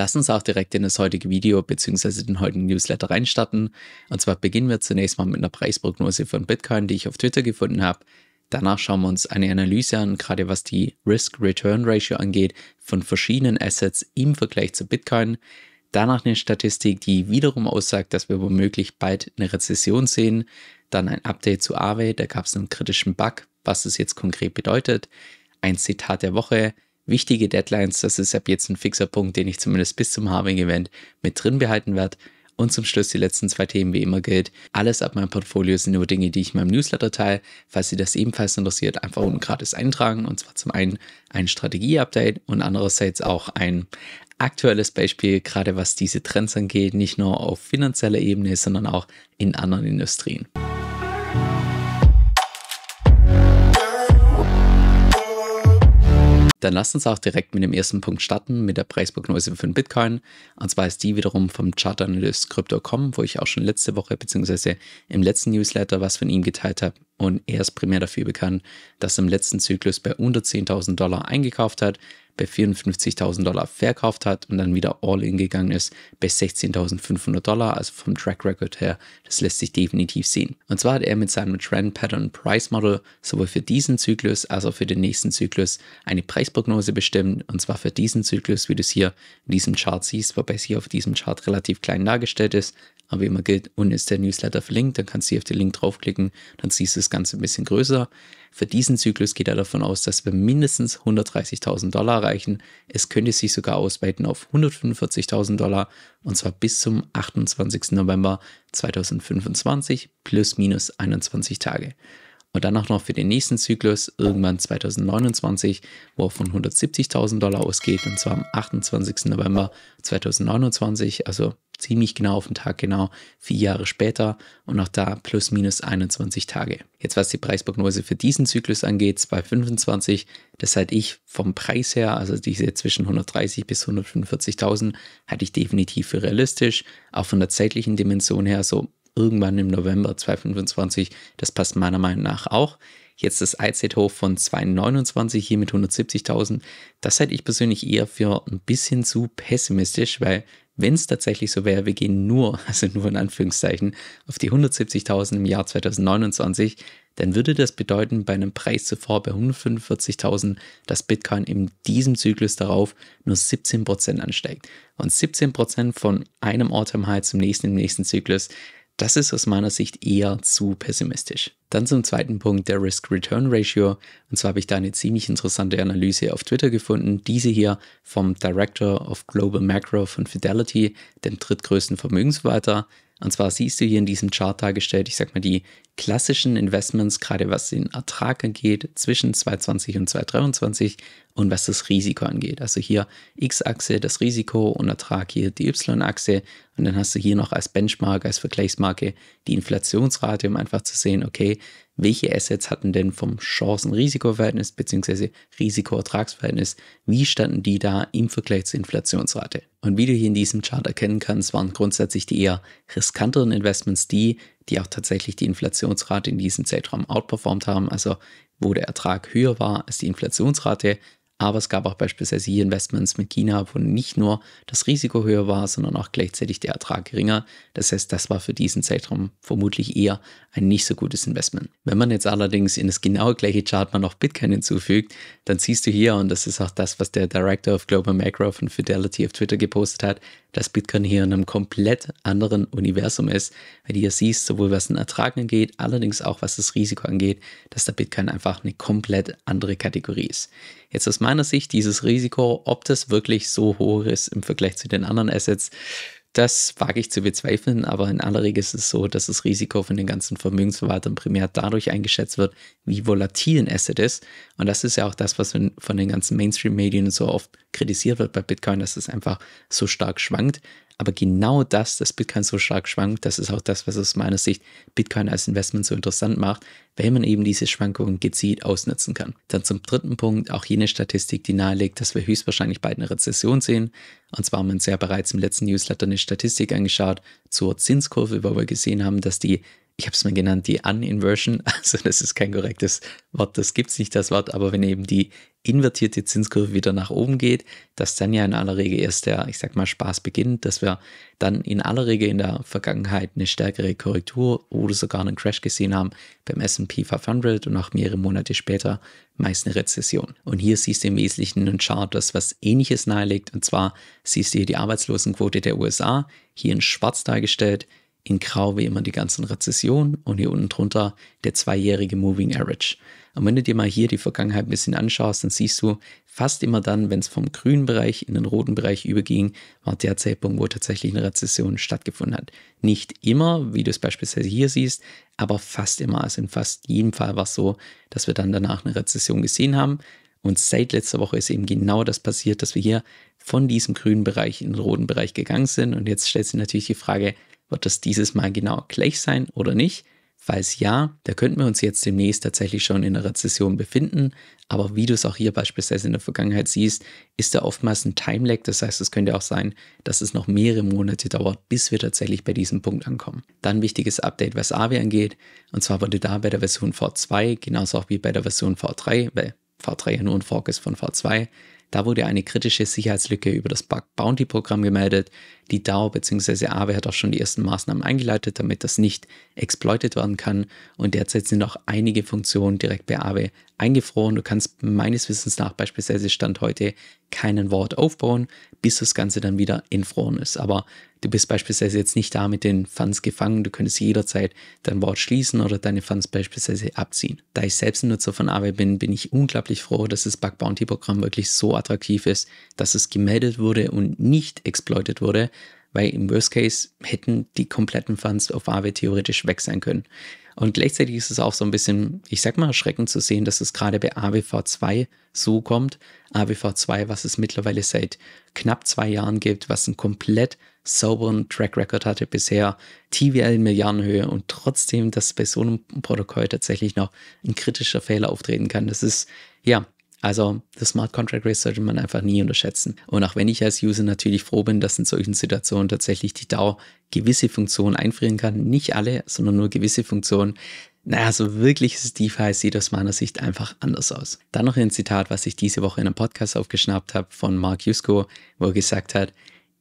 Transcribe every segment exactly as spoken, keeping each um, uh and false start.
Lass uns auch direkt in das heutige Video bzw. den heutigen Newsletter reinstarten. Und zwar beginnen wir zunächst mal mit einer Preisprognose von Bitcoin, die ich auf Twitter gefunden habe. Danach schauen wir uns eine Analyse an, gerade was die Risk-Return-Ratio angeht, von verschiedenen Assets im Vergleich zu Bitcoin. Danach eine Statistik, die wiederum aussagt, dass wir womöglich bald eine Rezession sehen. Dann ein Update zu Aave, da gab es einen kritischen Bug, was es jetzt konkret bedeutet. Ein Zitat der Woche, wichtige Deadlines, das ist ab jetzt ein fixer Punkt, den ich zumindest bis zum Halving-Event mit drin behalten werde. Und zum Schluss die letzten zwei Themen, wie immer gilt. Alles ab meinem Portfolio sind nur Dinge, die ich in meinem Newsletter teile. Falls Sie das ebenfalls interessiert, einfach unten gratis eintragen. Und zwar zum einen ein Strategie-Update und andererseits auch ein aktuelles Beispiel, gerade was diese Trends angeht, nicht nur auf finanzieller Ebene, sondern auch in anderen Industrien. Dann lasst uns auch direkt mit dem ersten Punkt starten, mit der Preisprognose für den Bitcoin. Und zwar ist die wiederum vom Chartanalyst Crypto Punkt com, wo ich auch schon letzte Woche bzw. im letzten Newsletter was von ihm geteilt habe. Und er ist primär dafür bekannt, dass er im letzten Zyklus bei unter zehntausend Dollar eingekauft hat, bei vierundfünfzigtausend Dollar verkauft hat und dann wieder All-In gegangen ist bei sechzehntausendfünfhundert Dollar. Also vom Track Record her, das lässt sich definitiv sehen. Und zwar hat er mit seinem Trend Pattern Price Model sowohl für diesen Zyklus als auch für den nächsten Zyklus eine Preisprognose bestimmt. Und zwar für diesen Zyklus, wie du es hier in diesem Chart siehst, wobei es hier auf diesem Chart relativ klein dargestellt ist. Aber wie immer gilt, unten ist der Newsletter verlinkt, dann kannst du hier auf den Link draufklicken, dann siehst du das Ganze ein bisschen größer. Für diesen Zyklus geht er davon aus, dass wir mindestens hundertdreißigtausend Dollar erreichen. Es könnte sich sogar ausweiten auf hundertfünfundvierzigtausend Dollar und zwar bis zum achtundzwanzigsten November zweitausendfünfundzwanzig plus minus einundzwanzig Tage. Und danach noch für den nächsten Zyklus, irgendwann zweitausendneunundzwanzig, wo er von hundertsiebzigtausend Dollar ausgeht und zwar am achtundzwanzigsten November zweitausendneunundzwanzig, also ziemlich genau auf den Tag genau, vier Jahre später und auch da plus minus einundzwanzig Tage. Jetzt was die Preisprognose für diesen Zyklus angeht, zweitausendfünfundzwanzig, das hatte ich vom Preis her, also diese zwischen hundertdreißig bis hundertfünfundvierzigtausend, hatte ich definitiv für realistisch, auch von der zeitlichen Dimension her so irgendwann im November zweitausendfünfundzwanzig, das passt meiner Meinung nach auch. Jetzt das I Z-Hoch von zweitausendneunundzwanzig hier mit hundertsiebzigtausend, das hätte ich persönlich eher für ein bisschen zu pessimistisch, weil wenn es tatsächlich so wäre, wir gehen nur, also nur in Anführungszeichen, auf die hundertsiebzigtausend im Jahr zweitausendneunundzwanzig, dann würde das bedeuten, bei einem Preis zuvor bei hundertfünfundvierzigtausend, dass Bitcoin in diesem Zyklus darauf nur siebzehn Prozent ansteigt. Und siebzehn Prozent von einem All-Time-High zum nächsten im nächsten Zyklus, das ist aus meiner Sicht eher zu pessimistisch. Dann zum zweiten Punkt, der Risk-Return-Ratio. Und zwar habe ich da eine ziemlich interessante Analyse auf Twitter gefunden. Diese hier vom Director of Global Macro von Fidelity, dem drittgrößten Vermögensverwalter. Und zwar siehst du hier in diesem Chart dargestellt, ich sag mal, die klassischen Investments, gerade was den Ertrag angeht, zwischen zweitausendzwanzig und zweitausenddreiundzwanzig und was das Risiko angeht. Also hier X-Achse das Risiko und Ertrag hier die Y-Achse und dann hast du hier noch als Benchmark, als Vergleichsmarke die Inflationsrate, um einfach zu sehen, okay, welche Assets hatten denn vom Chancen-Risiko-Verhältnis bzw. Risiko-Ertragsverhältnis, wie standen die da im Vergleich zur Inflationsrate? Und wie du hier in diesem Chart erkennen kannst, waren grundsätzlich die eher riskanteren Investments die, die auch tatsächlich die Inflationsrate in diesem Zeitraum outperformt haben, also wo der Ertrag höher war als die Inflationsrate. Aber es gab auch beispielsweise hier Investments mit China, wo nicht nur das Risiko höher war, sondern auch gleichzeitig der Ertrag geringer. Das heißt, das war für diesen Zeitraum vermutlich eher ein nicht so gutes Investment. Wenn man jetzt allerdings in das genau gleiche Chart mal noch Bitcoin hinzufügt, dann siehst du hier, und das ist auch das, was der Director of Global Macro von Fidelity auf Twitter gepostet hat, dass Bitcoin hier in einem komplett anderen Universum ist, weil du hier siehst, sowohl was den Ertrag angeht, allerdings auch was das Risiko angeht, dass der Bitcoin einfach eine komplett andere Kategorie ist. Jetzt aus meiner Sicht dieses Risiko, ob das wirklich so hoch ist im Vergleich zu den anderen Assets, das wage ich zu bezweifeln, aber in aller Regel ist es so, dass das Risiko von den ganzen Vermögensverwaltern primär dadurch eingeschätzt wird, wie volatil ein Asset ist. Und das ist ja auch das, was von den ganzen Mainstream-Medien so oft kritisiert wird bei Bitcoin, dass es einfach so stark schwankt. Aber genau das, dass Bitcoin so stark schwankt, das ist auch das, was aus meiner Sicht Bitcoin als Investment so interessant macht, weil man eben diese Schwankungen gezielt ausnutzen kann. Dann zum dritten Punkt, auch jene Statistik, die nahelegt, dass wir höchstwahrscheinlich bald eine Rezession sehen. Und zwar haben wir uns ja bereits im letzten Newsletter eine Statistik angeschaut zur Zinskurve, wo wir gesehen haben, dass die ich habe es mal genannt, die Un-Inversion, also das ist kein korrektes Wort, das gibt es nicht, das Wort, aber wenn eben die invertierte Zinskurve wieder nach oben geht, dass dann ja in aller Regel erst der, ich sag mal, Spaß beginnt, dass wir dann in aller Regel in der Vergangenheit eine stärkere Korrektur oder sogar einen Crash gesehen haben beim S und P fünfhundert und auch mehrere Monate später meist eine Rezession. Und hier siehst du im Wesentlichen einen Chart, das was Ähnliches nahelegt, und zwar siehst du hier die Arbeitslosenquote der U S A, hier in schwarz dargestellt, in grau wie immer die ganzen Rezessionen und hier unten drunter der zweijährige Moving Average. Und wenn du dir mal hier die Vergangenheit ein bisschen anschaust, dann siehst du, fast immer dann, wenn es vom grünen Bereich in den roten Bereich überging, war der Zeitpunkt, wo tatsächlich eine Rezession stattgefunden hat. Nicht immer, wie du es beispielsweise hier siehst, aber fast immer. Also in fast jedem Fall war es so, dass wir dann danach eine Rezession gesehen haben. Und seit letzter Woche ist eben genau das passiert, dass wir hier von diesem grünen Bereich in den roten Bereich gegangen sind. Und jetzt stellt sich natürlich die Frage, wird das dieses Mal genau gleich sein oder nicht? Falls ja, da könnten wir uns jetzt demnächst tatsächlich schon in einer Rezession befinden. Aber wie du es auch hier beispielsweise in der Vergangenheit siehst, ist da oftmals ein Timelag. Das heißt, es könnte auch sein, dass es noch mehrere Monate dauert, bis wir tatsächlich bei diesem Punkt ankommen. Dann ein wichtiges Update, was Aave angeht. Und zwar wurde da bei der Version V zwei, genauso auch wie bei der Version V drei, weil V drei ja nur ein Fork ist von V zwei, da wurde eine kritische Sicherheitslücke über das Bug Bounty Programm gemeldet. Die D A O bzw. Aave hat auch schon die ersten Maßnahmen eingeleitet, damit das nicht exploitet werden kann. Und derzeit sind auch einige Funktionen direkt bei Aave eingefroren. Du kannst meines Wissens nach beispielsweise Stand heute keinen Wort aufbauen, bis das Ganze dann wieder entfroren ist. Aber du bist beispielsweise jetzt nicht da mit den Funds gefangen. Du könntest jederzeit dein Wort schließen oder deine Funds beispielsweise abziehen. Da ich selbst ein Nutzer von Aave bin, bin ich unglaublich froh, dass das Bug Bounty Programm wirklich so attraktiv ist, dass es gemeldet wurde und nicht exploitet wurde, weil im Worst Case hätten die kompletten Funds auf Aave theoretisch weg sein können. Und gleichzeitig ist es auch so ein bisschen, ich sag mal, erschreckend zu sehen, dass es gerade bei Aave V zwei so kommt. Aave V zwei, was es mittlerweile seit knapp zwei Jahren gibt, was einen komplett sauberen Track Record hatte bisher, T V L in Milliardenhöhe, und trotzdem, dass bei so einem Protokoll tatsächlich noch ein kritischer Fehler auftreten kann. Das ist, ja, also das Smart Contract Rate sollte man einfach nie unterschätzen. Und auch wenn ich als User natürlich froh bin, dass in solchen Situationen tatsächlich die D A O gewisse Funktionen einfrieren kann, nicht alle, sondern nur gewisse Funktionen, naja, so wirkliches DeFi sieht aus meiner Sicht einfach anders aus. Dann noch ein Zitat, was ich diese Woche in einem Podcast aufgeschnappt habe von Mark Yusko, wo er gesagt hat,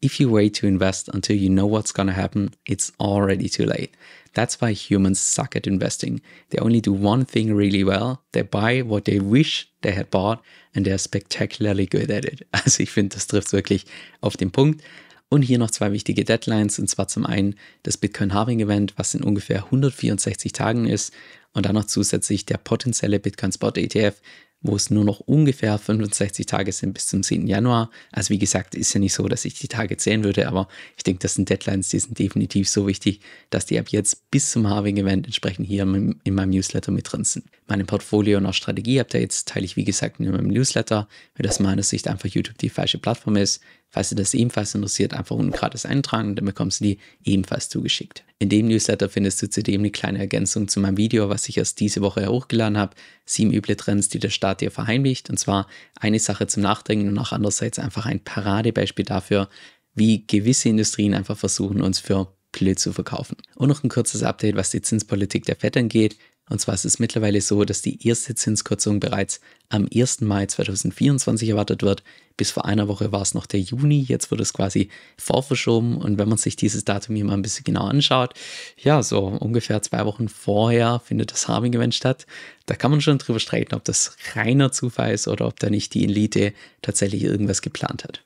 "If you wait to invest until you know what's gonna happen, it's already too late. That's why humans suck at investing. They only do one thing really well. They buy what they wish they had bought and they're spectacularly good at it." Also ich finde, das trifft wirklich auf den Punkt. Und hier noch zwei wichtige Deadlines, und zwar zum einen das Bitcoin-Halving-Event, was in ungefähr hundertvierundsechzig Tagen ist, und dann noch zusätzlich der potenzielle Bitcoin-Spot-E T F, wo es nur noch ungefähr fünfundsechzig Tage sind bis zum zehnten Januar. Also wie gesagt, ist ja nicht so, dass ich die Tage zählen würde, aber ich denke, das sind Deadlines, die sind definitiv so wichtig, dass die ab jetzt bis zum Halving-Event entsprechend hier in meinem Newsletter mit drin sind. Meine Portfolio- und auch Strategie-Updates teile ich, wie gesagt, in meinem Newsletter, weil das meiner Sicht einfach YouTube die falsche Plattform ist. Falls dir das ebenfalls interessiert, einfach unten gratis eintragen, dann bekommst du die ebenfalls zugeschickt. In dem Newsletter findest du zudem eine kleine Ergänzung zu meinem Video, was ich erst diese Woche hochgeladen habe, sieben üble Trends, die der Staat dir verheimlicht, und zwar eine Sache zum Nachdenken und auch andererseits einfach ein Paradebeispiel dafür, wie gewisse Industrien einfach versuchen, uns für blöd zu verkaufen. Und noch ein kurzes Update, was die Zinspolitik der Fed angeht. Und zwar ist es mittlerweile so, dass die erste Zinskürzung bereits am ersten Mai zweitausendvierundzwanzig erwartet wird. Bis vor einer Woche war es noch der Juni, jetzt wird es quasi vorverschoben. Und wenn man sich dieses Datum hier mal ein bisschen genau anschaut, ja, so ungefähr zwei Wochen vorher findet das Halving-Event statt. Da kann man schon drüber streiten, ob das reiner Zufall ist oder ob da nicht die Elite tatsächlich irgendwas geplant hat.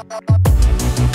We'll be right back.